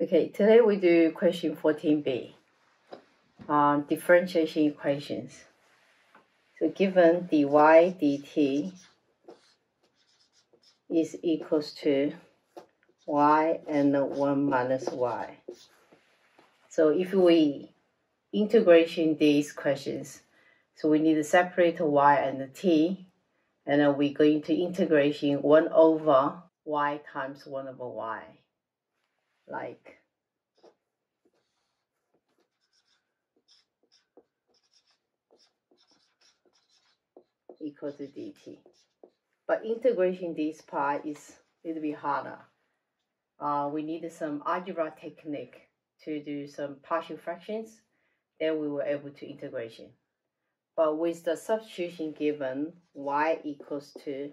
Okay, today we do question 14b, differentiation equations. So given dy dt is equals to y and 1 minus y. So if we integration these questions, so we need to separate y and t, and then we're going to integration 1 over y times 1 over y. Like equal to dt, but integrating this part is a little bit harder. We need some algebra technique to do some partial fractions, then we were able to integration. But with the substitution given y equals to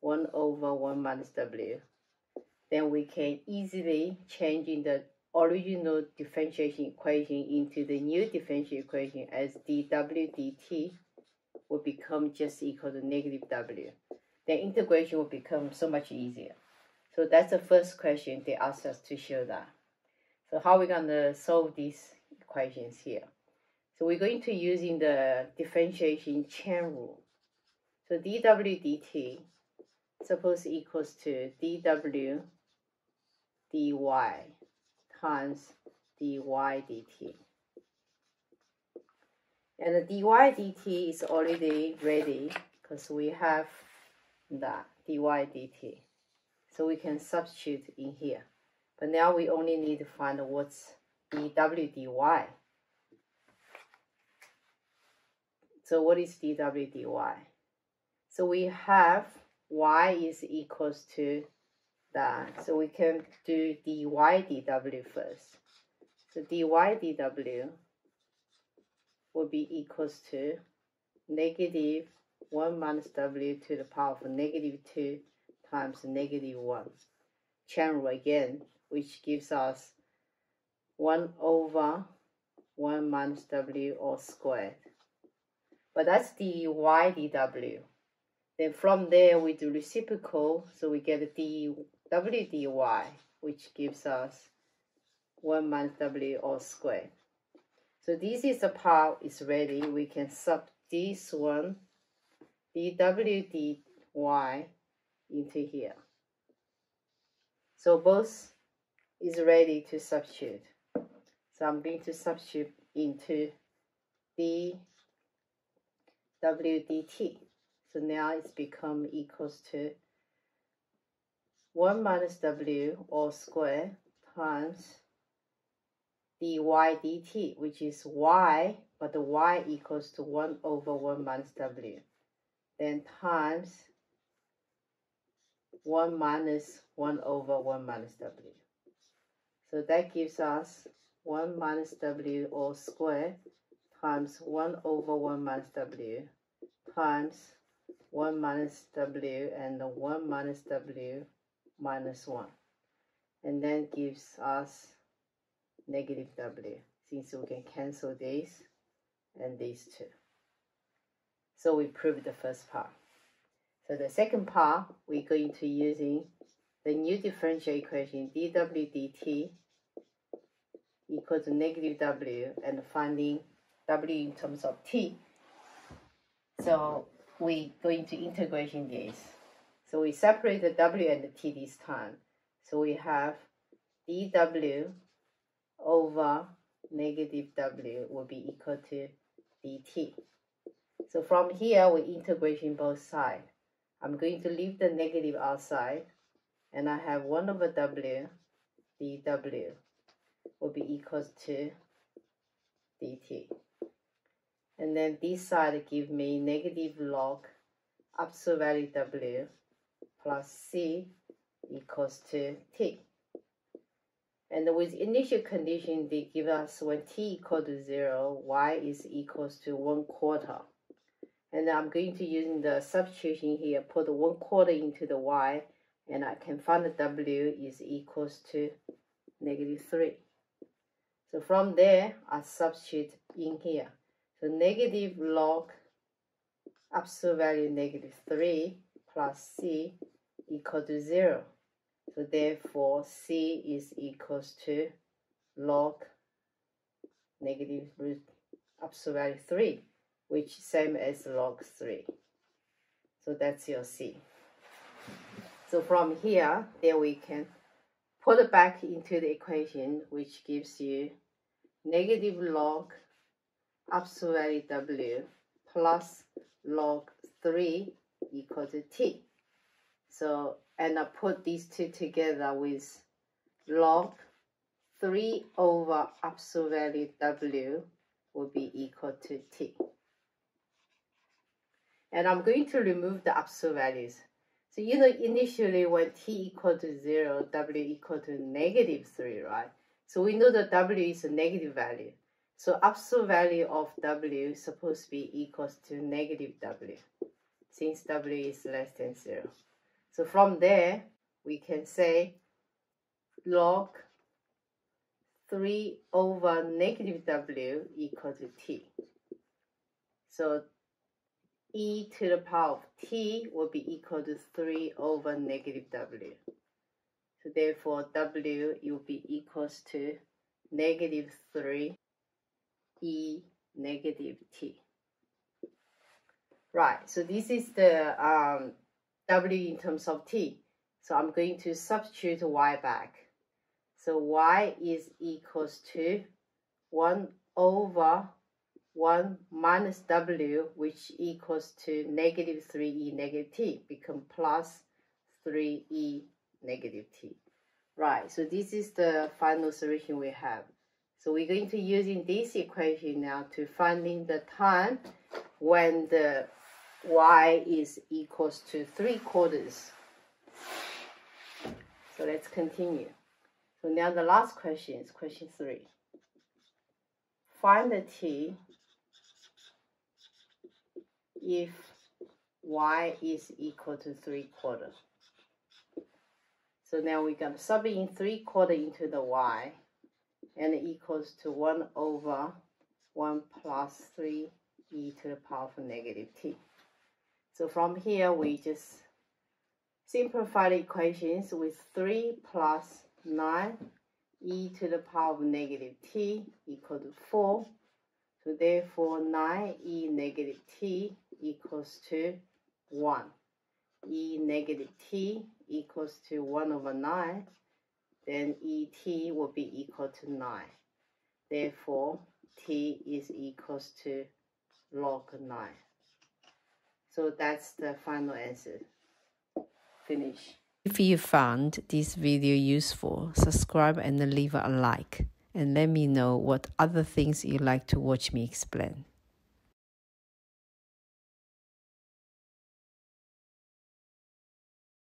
1 over 1 minus w, then we can easily change in the original differentiation equation into the new differential equation, as dw dt will become just equal to negative w. Then integration will become so much easier. So that's the first question they asked us to show that. So how are we going to solve these equations here? So we're going to use in the differentiation chain rule. So dw dt suppose equals to dw dy times dy dt, and the dy dt is already ready because we have that dy dt, so we can substitute in here. But now we only need to find what's dw dy. So what is dw dy? So we have y is equals to that, so we can do dy dw first. So dy dw will be equals to negative 1 minus w to the power of negative 2 times negative 1. Chain rule again, which gives us 1 over 1 minus w all squared. But that's dy dw. Then from there we do reciprocal, so we get dw dy, which gives us 1 minus w all squared. So this is the part is ready. We can sub this one dw dy into here. So both is ready to substitute. So I'm going to substitute into dw dt. So now it's become equals to 1 minus w all square times dy dt, which is y, but the y equals to 1 over 1 minus w, then times 1 minus 1 over 1 minus w. So that gives us 1 minus w all square times 1 over 1 minus w times 1 minus w and 1 minus w minus 1, and then gives us negative w, since we can cancel this and these two. So we proved the first part. So the second part, we're going to using the new differential equation dw dt equal to negative w and finding w in terms of t. So we're going to integrate in this. So we separate the w and the t this time. So we have dw over negative w will be equal to dt. So from here, we integrate in both sides. I'm going to leave the negative outside, and I have 1 over w dw will be equal to dt. And then this side give me negative log absolute value w plus c equals to t. And with initial condition, they give us when t equal to 0, y is equals to 1/4. And I'm going to use the substitution here, put 1/4 into the y, and I can find the w is equals to negative 3. So from there, I substitute in here. So negative log absolute value negative 3 plus c equal to 0. So So therefore, C is equals to log negative root up to value 3, which is same as log 3. So that's your C. So from here, then we can put it back into the equation, which gives you negative log up to value W plus log 3 equal to T. So, and I put these two together with log 3 over absolute value W will be equal to T. And I'm going to remove the absolute values. So, you know, initially when T equal to 0, W equal to negative 3, right? So we know that W is a negative value. So absolute value of W is supposed to be equals to negative W, since W is less than 0. So from there, we can say log 3 over negative W equal to T. So e to the power of T will be equal to 3 over negative W. So therefore, W will be equals to negative 3 e negative T. Right, so this is the W in terms of T. So I'm going to substitute Y back. So Y is equals to 1 over 1 minus W, which equals to negative 3E negative T, become plus 3E negative T. Right, so this is the final solution we have. So we're going to using this equation now to finding the time when the Y is equals to 3/4. So let's continue. So now the last question is question 3. Find the T if Y is equal to 3/4. So now we're going to sub in 3/4 into the Y, and it equals to 1 over 1 plus 3 e to the power of negative T. So from here, we just simplify the equations with 3 plus 9 e to the power of negative T equal to 4. So therefore, 9 e negative T equals to 1. E negative T equals to 1 over 9. Then e T will be equal to 9. Therefore, T is equals to log 9. So that's the final answer. Finish. If you found this video useful, subscribe and leave a like. And let me know what other things you'd like to watch me explain.